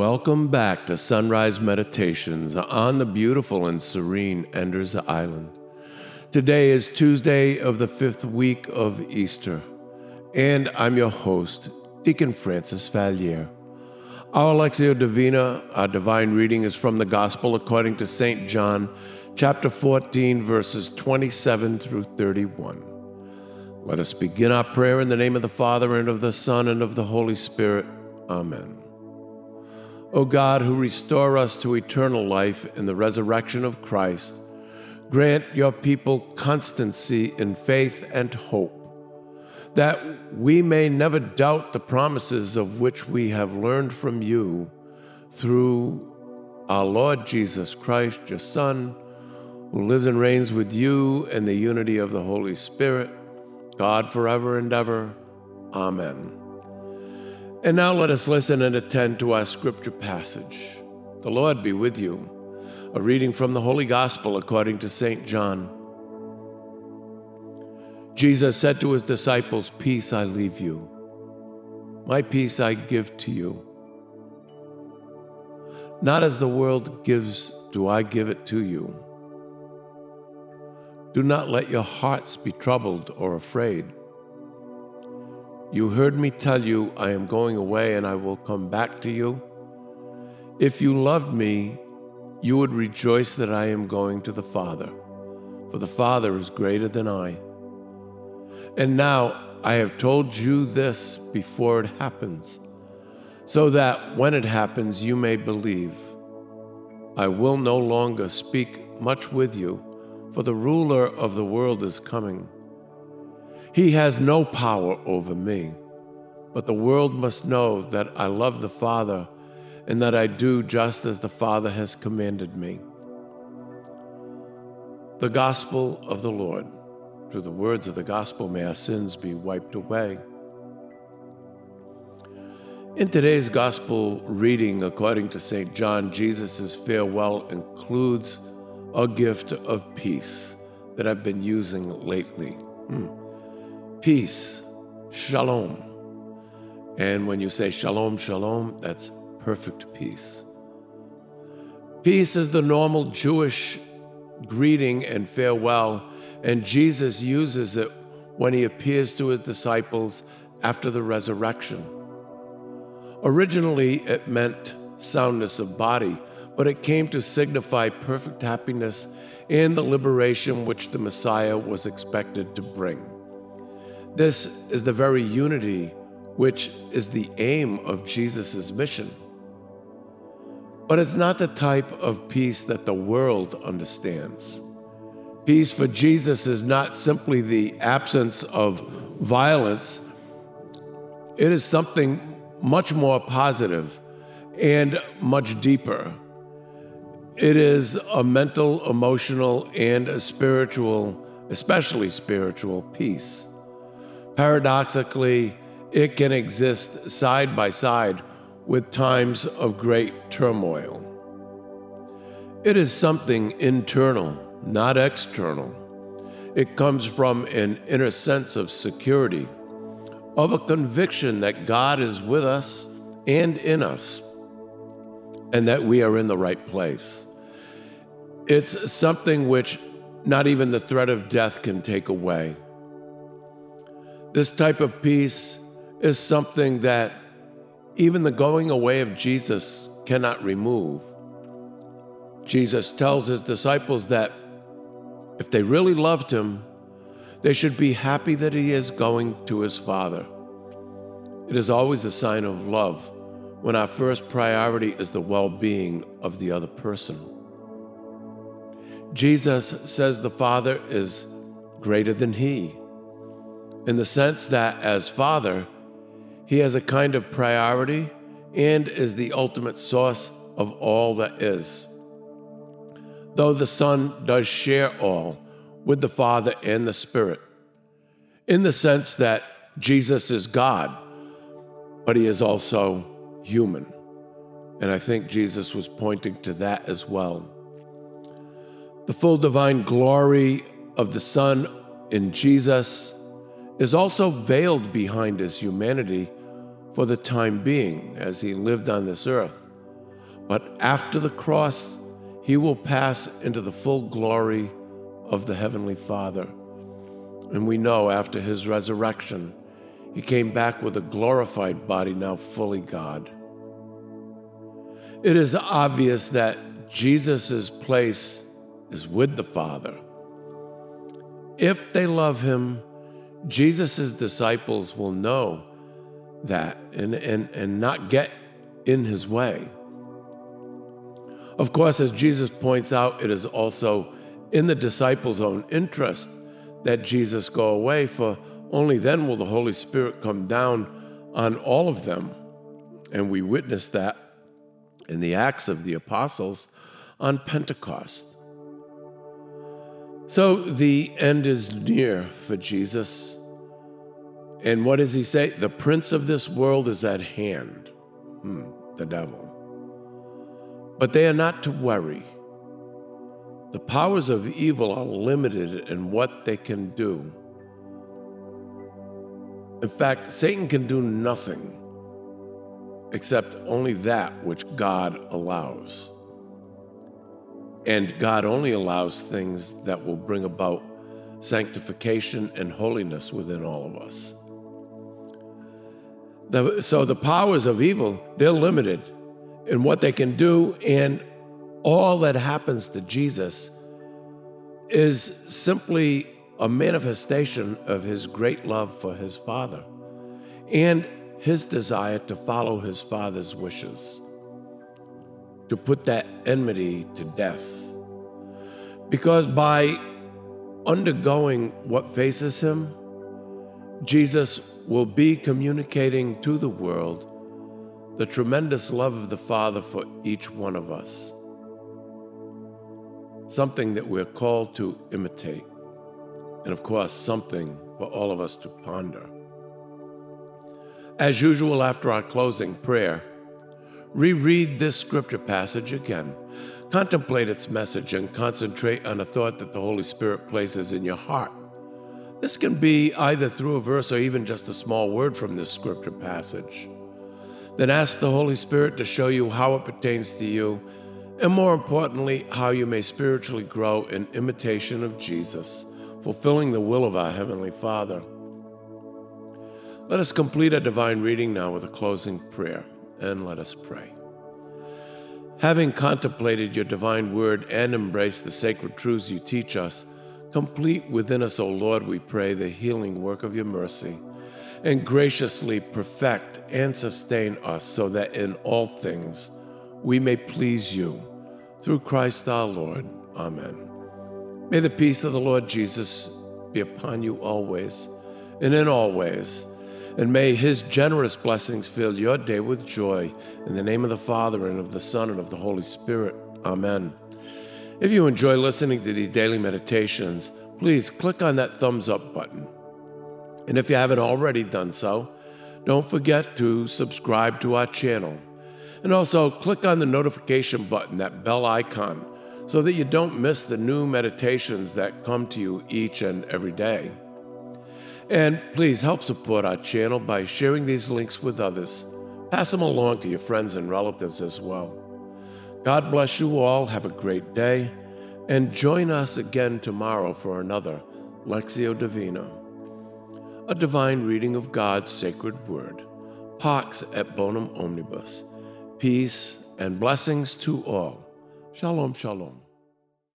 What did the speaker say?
Welcome back to Sunrise Meditations on the beautiful and serene Enders Island. Today is Tuesday of the fifth week of Easter, and I'm your host, Deacon Francis Valliere. Our Lectio Divina, our divine reading, is from the Gospel according to St. John, chapter 14, verses 27 through 31. Let us begin our prayer in the name of the Father, and of the Son, and of the Holy Spirit. Amen. O God, who restore us to eternal life in the resurrection of Christ, grant your people constancy in faith and hope, that we may never doubt the promises of which we have learned from you through our Lord Jesus Christ, your Son, who lives and reigns with you in the unity of the Holy Spirit, God forever and ever. Amen. And now let us listen and attend to our scripture passage. The Lord be with you. A reading from the Holy Gospel according to St. John. Jesus said to his disciples, "Peace I leave you. My peace I give to you. Not as the world gives, do I give it to you. Do not let your hearts be troubled or afraid. You heard me tell you, I am going away and I will come back to you. If you loved me, you would rejoice that I am going to the Father, for the Father is greater than I. And now I have told you this before it happens, so that when it happens, you may believe. I will no longer speak much with you, for the ruler of the world is coming. He has no power over me, but the world must know that I love the Father and that I do just as the Father has commanded me." The Gospel of the Lord. Through the words of the Gospel, may our sins be wiped away. In today's Gospel reading, according to St. John, Jesus' farewell includes a gift of peace that I've been using lately. Peace, shalom. And when you say shalom, shalom, that's perfect peace. Peace is the normal Jewish greeting and farewell, and Jesus uses it when he appears to his disciples after the resurrection. Originally, it meant soundness of body, but it came to signify perfect happiness and the liberation which the Messiah was expected to bring. This is the very unity which is the aim of Jesus' mission. But it's not the type of peace that the world understands. Peace for Jesus is not simply the absence of violence. It is something much more positive and much deeper. It is a mental, emotional, and a spiritual, especially spiritual, peace. Paradoxically, it can exist side by side with times of great turmoil. It is something internal, not external. It comes from an inner sense of security, of a conviction that God is with us and in us, and that we are in the right place. It's something which not even the threat of death can take away. This type of peace is something that even the going away of Jesus cannot remove. Jesus tells his disciples that if they really loved him, they should be happy that he is going to his Father. It is always a sign of love when our first priority is the well-being of the other person. Jesus says the Father is greater than he, in the sense that as Father, he has a kind of priority and is the ultimate source of all that is. Though the Son does share all with the Father and the Spirit, in the sense that Jesus is God, but he is also human. And I think Jesus was pointing to that as well. The full divine glory of the Son in Jesus is also veiled behind his humanity for the time being as he lived on this earth. But after the cross, he will pass into the full glory of the Heavenly Father. And we know after his resurrection, he came back with a glorified body, now fully God. It is obvious that Jesus' place is with the Father. If they love him, Jesus' disciples will know that and not get in his way. Of course, as Jesus points out, it is also in the disciples' own interest that Jesus go away, for only then will the Holy Spirit come down on all of them. And we witness that in the Acts of the Apostles on Pentecost. So the end is near for Jesus. And what does he say? The prince of this world is at hand, the devil. But they are not to worry. The powers of evil are limited in what they can do. In fact, Satan can do nothing except only that which God allows. And God only allows things that will bring about sanctification and holiness within all of us. So the powers of evil, they're limited in what they can do, and all that happens to Jesus is simply a manifestation of his great love for his Father and his desire to follow his Father's wishes, to put that enmity to death. Because by undergoing what faces him, Jesus will be communicating to the world the tremendous love of the Father for each one of us, something that we're called to imitate, and of course, something for all of us to ponder. As usual, after our closing prayer, reread this scripture passage again. Contemplate its message and concentrate on a thought that the Holy Spirit places in your heart. This can be either through a verse or even just a small word from this scripture passage. Then ask the Holy Spirit to show you how it pertains to you, and more importantly, how you may spiritually grow in imitation of Jesus, fulfilling the will of our Heavenly Father. Let us complete our divine reading now with a closing prayer, and let us pray. Having contemplated your divine word and embraced the sacred truths you teach us, complete within us, O Lord, we pray, the healing work of your mercy, and graciously perfect and sustain us so that in all things we may please you. Through Christ our Lord. Amen. May the peace of the Lord Jesus be upon you always and in all ways, and may his generous blessings fill your day with joy. In the name of the Father, and of the Son, and of the Holy Spirit. Amen. If you enjoy listening to these daily meditations, please click on that thumbs up button. And if you haven't already done so, don't forget to subscribe to our channel. And also click on the notification button, that bell icon, so that you don't miss the new meditations that come to you each and every day. And please help support our channel by sharing these links with others. Pass them along to your friends and relatives as well. God bless you all. Have a great day. And join us again tomorrow for another Lectio Divina, a divine reading of God's sacred word. Pax et bonum omnibus. Peace and blessings to all. Shalom, shalom.